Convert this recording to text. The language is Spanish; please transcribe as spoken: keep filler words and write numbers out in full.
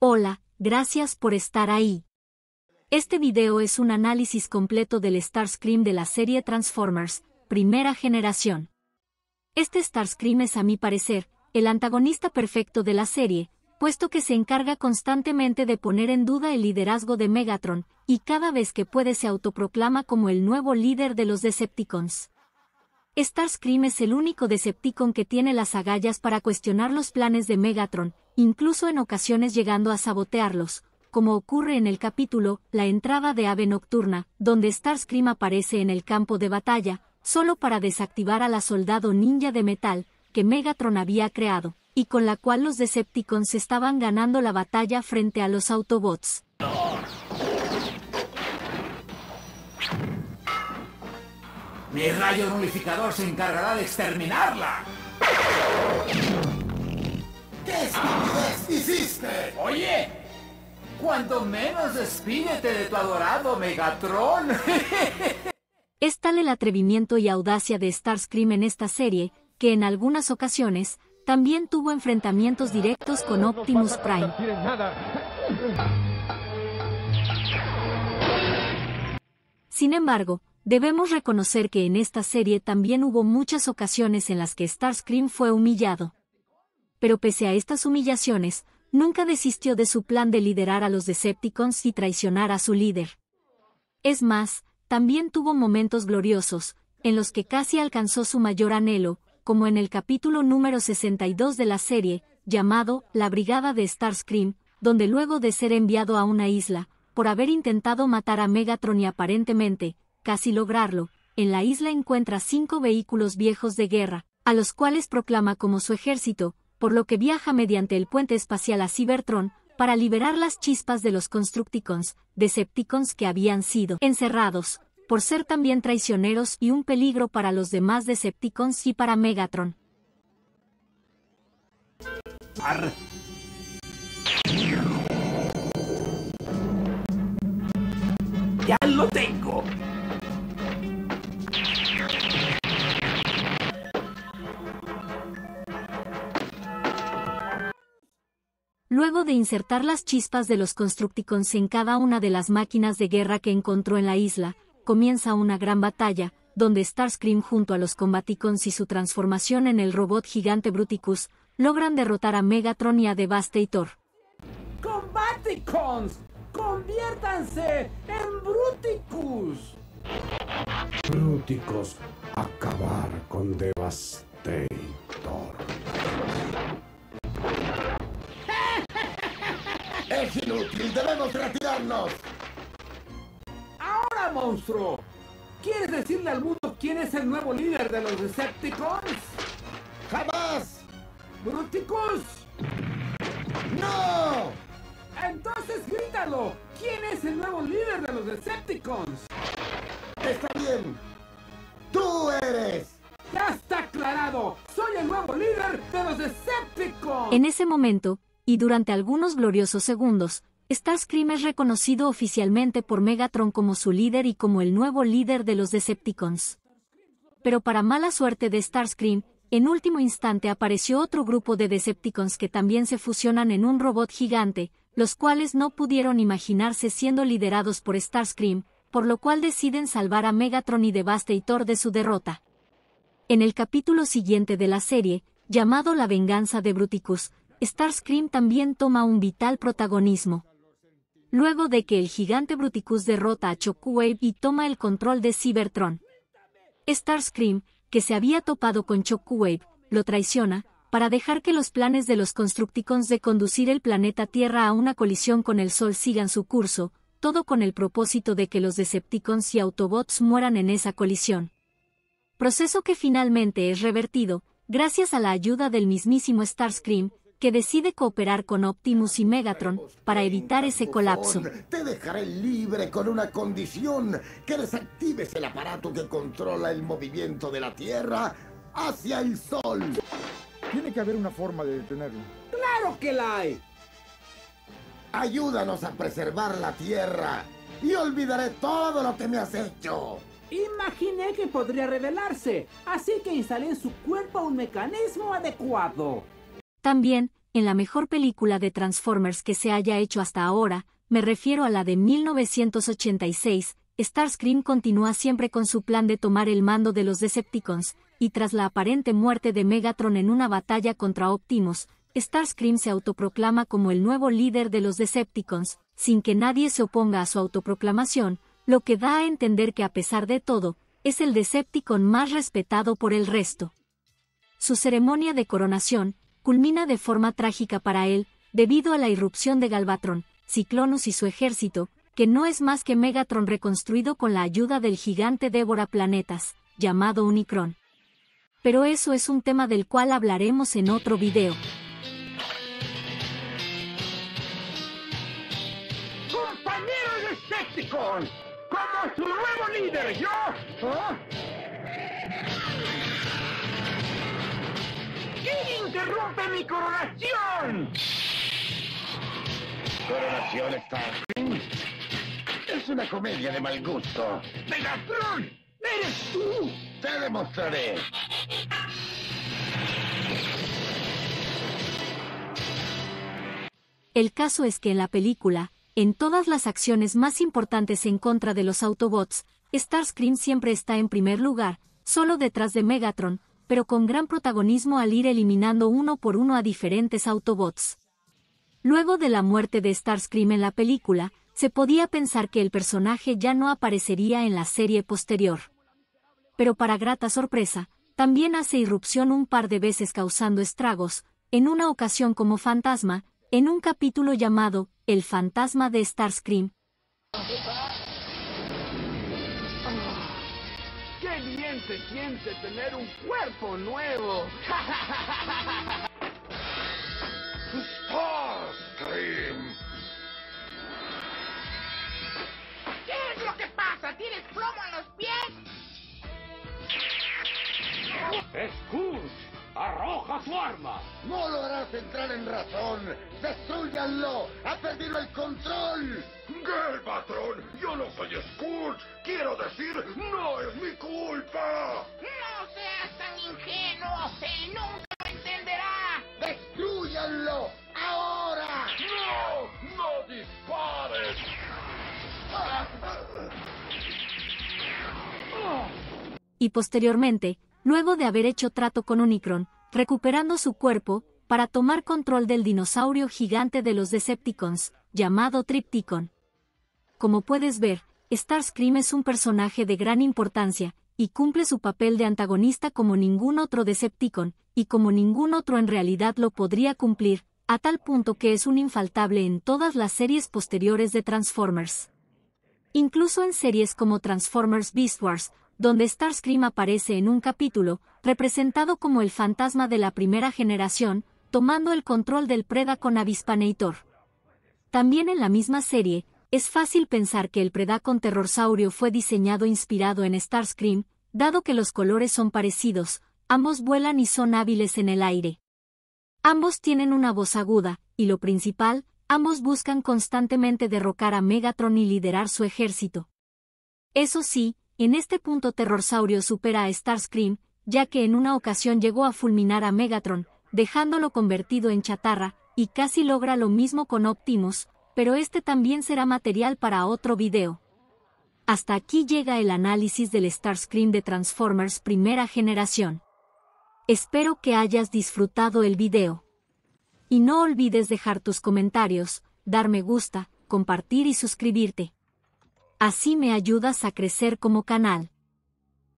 Hola, gracias por estar ahí. Este video es un análisis completo del Starscream de la serie Transformers, primera generación. Este Starscream es, a mi parecer, el antagonista perfecto de la serie, puesto que se encarga constantemente de poner en duda el liderazgo de Megatron, y cada vez que puede se autoproclama como el nuevo líder de los Decepticons. Starscream es el único Decepticon que tiene las agallas para cuestionar los planes de Megatron, incluso en ocasiones llegando a sabotearlos, como ocurre en el capítulo La entrada de Ave Nocturna, donde Starscream aparece en el campo de batalla, solo para desactivar a la soldado ninja de metal, que Megatron había creado, y con la cual los Decepticons estaban ganando la batalla frente a los Autobots. Mi rayo unificador se encargará de exterminarla. ¿Qué estupidez hiciste? Oye, cuando menos despídete de tu adorado Megatron. Es tal el atrevimiento y audacia de Starscream en esta serie, que en algunas ocasiones también tuvo enfrentamientos directos con Optimus Prime. Sin embargo, debemos reconocer que en esta serie también hubo muchas ocasiones en las que Starscream fue humillado. Pero pese a estas humillaciones, nunca desistió de su plan de liderar a los Decepticons y traicionar a su líder. Es más, también tuvo momentos gloriosos, en los que casi alcanzó su mayor anhelo, como en el capítulo número sesenta y dos de la serie, llamado La Brigada de Starscream, donde luego de ser enviado a una isla, por haber intentado matar a Megatron y aparentemente casi lograrlo, en la isla encuentra cinco vehículos viejos de guerra, a los cuales proclama como su ejército, por lo que viaja mediante el puente espacial a Cybertron, para liberar las chispas de los Constructicons, Decepticons que habían sido encerrados, por ser también traicioneros y un peligro para los demás Decepticons y para Megatron. Arr. ¡Ya lo tengo! Luego de insertar las chispas de los Constructicons en cada una de las máquinas de guerra que encontró en la isla, comienza una gran batalla, donde Starscream junto a los Combaticons y su transformación en el robot gigante Bruticus, logran derrotar a Megatron y a Devastator. ¡Combaticons! ¡Conviértanse en Bruticus! Bruticus, acabar con Devastator. ¡Es inútil! ¡Debemos retirarnos! ¡Ahora, monstruo! ¿Quieres decirle al mundo quién es el nuevo líder de los Decepticons? ¡Jamás! ¡Bruticus! ¡No! ¡Entonces grítalo! ¿Quién es el nuevo líder de los Decepticons? ¡Está bien! ¡Tú eres! ¡Ya está aclarado! ¡Soy el nuevo líder de los Decepticons! En ese momento, y durante algunos gloriosos segundos, Starscream es reconocido oficialmente por Megatron como su líder y como el nuevo líder de los Decepticons. Pero para mala suerte de Starscream, en último instante apareció otro grupo de Decepticons que también se fusionan en un robot gigante, los cuales no pudieron imaginarse siendo liderados por Starscream, por lo cual deciden salvar a Megatron y Devastator de su derrota. En el capítulo siguiente de la serie, llamado La Venganza de Bruticus, Starscream también toma un vital protagonismo. Luego de que el gigante Bruticus derrota a Shockwave y toma el control de Cybertron, Starscream, que se había topado con Shockwave, lo traiciona, para dejar que los planes de los Constructicons de conducir el planeta Tierra a una colisión con el Sol sigan su curso, todo con el propósito de que los Decepticons y Autobots mueran en esa colisión. Proceso que finalmente es revertido, gracias a la ayuda del mismísimo Starscream, que decide cooperar con Optimus y Megatron para evitar ese colapso. Te dejaré libre con una condición: que desactives el aparato que controla el movimiento de la Tierra hacia el Sol. Tiene que haber una forma de detenerlo. ¡Claro que la hay! Ayúdanos a preservar la Tierra y olvidaré todo lo que me has hecho. Imaginé que podría revelarse, así que instalé en su cuerpo un mecanismo adecuado. También, en la mejor película de Transformers que se haya hecho hasta ahora, me refiero a la de mil novecientos ochenta y seis, Starscream continúa siempre con su plan de tomar el mando de los Decepticons, y tras la aparente muerte de Megatron en una batalla contra Optimus, Starscream se autoproclama como el nuevo líder de los Decepticons, sin que nadie se oponga a su autoproclamación, lo que da a entender que a pesar de todo, es el Decepticon más respetado por el resto. Su ceremonia de coronación culmina de forma trágica para él, debido a la irrupción de Galvatron, Cyclonus y su ejército, que no es más que Megatron reconstruido con la ayuda del gigante devora planetas, llamado Unicron. Pero eso es un tema del cual hablaremos en otro video. ¡Compañeros Decepticons! ¡Como su nuevo líder, yo! ¿Eh? ¿Quién interrumpe mi coronación? Coronación Starscream. Es una comedia de mal gusto. ¡Megatron! ¡Eres tú! ¡Te demostraré! El caso es que en la película, en todas las acciones más importantes en contra de los Autobots, Starscream siempre está en primer lugar, solo detrás de Megatron, pero con gran protagonismo al ir eliminando uno por uno a diferentes Autobots. Luego de la muerte de Starscream en la película, se podía pensar que el personaje ya no aparecería en la serie posterior. Pero para grata sorpresa, también hace irrupción un par de veces causando estragos, en una ocasión como fantasma, en un capítulo llamado El fantasma de Starscream. ¡Qué bien se siente tener un cuerpo nuevo! ¡Starscream! ¿Qué es lo que pasa? ¿Tienes plomo en los pies? ¡Scourge! ¡Arroja su arma! ¡No lo harás entrar en razón! ¡Destruyanlo! ¡Ha perdido el control! ¡Galvatron! ¡Yo no soy Scourge! ¡Quiero decir, no es mi culpa! ¡No seas tan ingenuo! ¡Él nunca lo entenderá! ¡Destruyanlo! ¡Ahora! ¡No! ¡No dispares! Y posteriormente, luego de haber hecho trato con Unicron, recuperando su cuerpo, para tomar control del dinosaurio gigante de los Decepticons, llamado Trypticon. Como puedes ver, Starscream es un personaje de gran importancia, y cumple su papel de antagonista como ningún otro Decepticon, y como ningún otro en realidad lo podría cumplir, a tal punto que es un infaltable en todas las series posteriores de Transformers. Incluso en series como Transformers Beast Wars, donde Starscream aparece en un capítulo, representado como el fantasma de la primera generación, tomando el control del Predacon Avispaneitor. También en la misma serie, es fácil pensar que el Predacon Terrorsaurio fue diseñado inspirado en Starscream, dado que los colores son parecidos, ambos vuelan y son hábiles en el aire. Ambos tienen una voz aguda, y lo principal, ambos buscan constantemente derrocar a Megatron y liderar su ejército. Eso sí, en este punto Terrorsaurio supera a Starscream, ya que en una ocasión llegó a fulminar a Megatron, dejándolo convertido en chatarra, y casi logra lo mismo con Optimus, pero este también será material para otro video. Hasta aquí llega el análisis del Starscream de Transformers primera generación. Espero que hayas disfrutado el video. Y no olvides dejar tus comentarios, dar me gusta, compartir y suscribirte. Así me ayudas a crecer como canal.